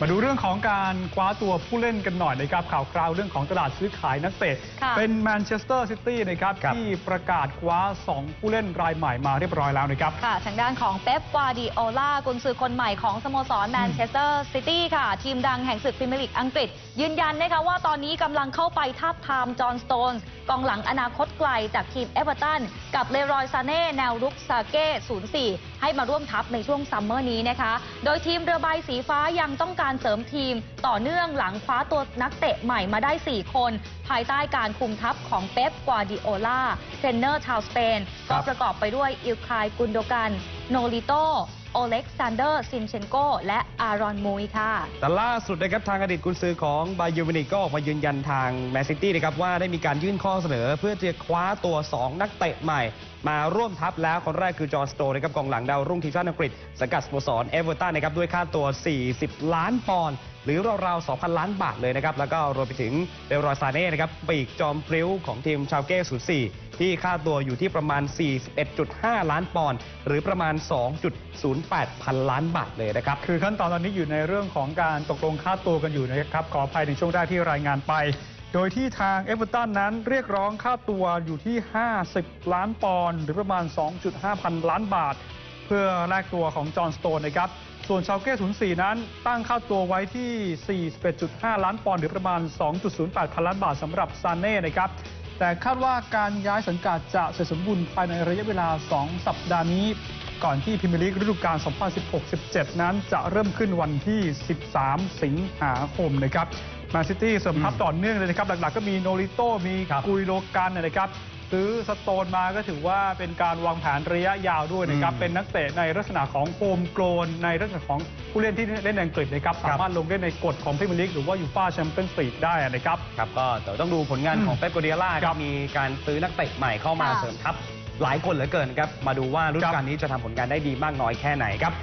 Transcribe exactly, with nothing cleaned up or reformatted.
มาดูเรื่องของการคว้าตัวผู้เล่นกันหน่อยนะครับข่าวคราวเรื่องของตลาดซื้อขายนักเตะเป็นแมนเชสเตอร์ซิตี้นะครับที่ประกาศคว้าสองผู้เล่นรายใหม่มาเรียบร้อยแล้วนะครับค่ะทางด้านของเป๊ป กวาร์ดิโอลากุนซือคนใหม่ของสโมสรแมนเชสเตอร์ซิตี้ค่ะทีมดังแห่งศึกพรีเมียร์ลีกอังกฤษยืนยันนะคะว่าตอนนี้กำลังเข้าไปทาบทามจอห์นสโตนส์กองหลังอนาคตไกลจากทีมเอเวอร์ตันกับเลรอย ซาเน่แนวรุกซาเก้ ศูนย์สี่ ให้มาร่วมทัพในช่วงซัมเมอร์นี้นะคะโดยทีมเรือใบสีฟ้ายังต้องการเสริมทีมต่อเนื่องหลังคว้าตัวนักเตะใหม่มาได้สี่คนภายใต้การคุมทัพของเป๊ป กวาร์ดิโอลาเทรนเนอร์ชาวสเปนก็ประกอบไปด้วยอิลคาย กุนโดกันโนริโตโอเล็กซานเดอร์ซินเชนโกและอารอนมุยค่ะแต่ล่าสุดนะครับทางอดีตกุนซือของบาเยิร์นมิวนิกก็ออกมายืนยันทางแมนซิตี้นะครับว่าได้มีการยื่นข้อเสนอเพื่อจะคว้าตัวสองนักเตะใหม่มาร่วมทัพแล้วคนแรกคือจอห์นสโตนนะครับกองหลังดาวรุ่งทีมชาติอังกฤษสังกัดสโมสรเอเวอร์ตันนะครับด้วยค่าตัวสี่สิบล้านปอนด์หรือราวๆ สองพัน ล้านบาทเลยนะครับแล้วก็รวมไปถึงเลรอย ซาเน่นะครับปีกจอมพลิ้วของทีมชาวเก้ ศูนย์สี่ที่ค่าตัวอยู่ที่ประมาณ สี่สิบเอ็ดจุดห้า ล้านปอนด์หรือประมาณ สองจุดศูนย์แปด พันล้านบาทเลยนะครับคือขั้นตอนตอนนี้อยู่ในเรื่องของการตกลงค่าตัวกันอยู่นะครับขออภัยในช่วงแรกที่รายงานไปโดยที่ทางเอเวอร์ตันนั้นเรียกร้องค่าตัวอยู่ที่ห้าสิบล้านปอนด์หรือประมาณ สองจุดห้า พันล้านบาทเพื่อแลกตัวของจอห์นสโตนนะครับส่วนชาวเก้ ศูนย์สี่ นั้นตั้งค่าตัวไว้ที่ สี่สิบเอ็ดจุดห้า ล้านปอนด์หรือประมาณ สองจุดศูนย์แปด พันล้านบาทสำหรับซาเน่นะครับแต่คาดว่าการย้ายสังกัดจะเสร็จสมบูรณ์ภายในระยะเวลาสองสัปดาห์นี้ก่อนที่พรีเมียร์ลีกฤดูกาล สองพันสิบหก สิบเจ็ด นั้นจะเริ่มขึ้นวันที่สิบสามสิงหาคมนะครับแมนซิตี้เสริมทัพต่อเนื่องเลยนะครับหลักๆก็มีโนริโต้มีกุยโลกันนะครับซื้อสโตนมาก็ถือว่าเป็นการวางแผนระยะยาวด้วยนะครับเป็นนักเตะในลักษณะของโฮมโกลนในลักษณะของผู้เล่นที่เล่นในอังกฤษนะครับสามารถลงเล่นในกฎของพรีเมียร์ลีกหรือว่ายูฟ่าแชมเปี้ยนส์ลีกได้นะครับครับก็เดี๋ยวต้องดูผลงานของเป๊ป กวาร์ดิโอลาครับมีการซื้อนักเตะใหม่เข้ามาเสริมทัพหลายคนเหลือเกินครับมาดูว่าฤดูกาลนี้จะทำผลงานได้ดีมากน้อยแค่ไหนครับ